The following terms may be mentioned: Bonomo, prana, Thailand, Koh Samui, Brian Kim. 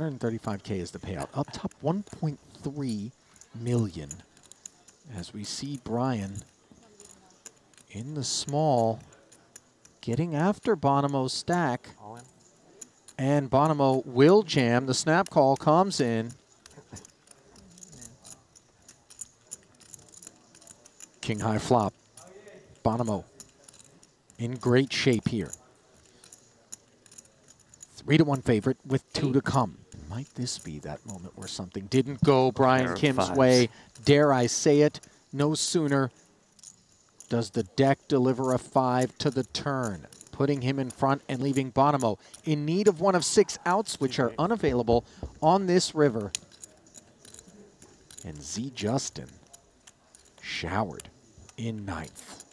$135K is the payout. Up top, $1.3 million. As we see Brian in the small, getting after Bonomo's stack. And Bonomo will jam. The snap call comes in. King high flop. Bonomo in great shape here. 3-1 favorite with 2 to come. Might this be that moment where something didn't go Brian Kim's way? Dare I say it? No sooner does the deck deliver a 5 to the turn, putting him in front and leaving Bonomo in need of one of 6 outs, which are unavailable on this river. And Z Justin showered in ninth.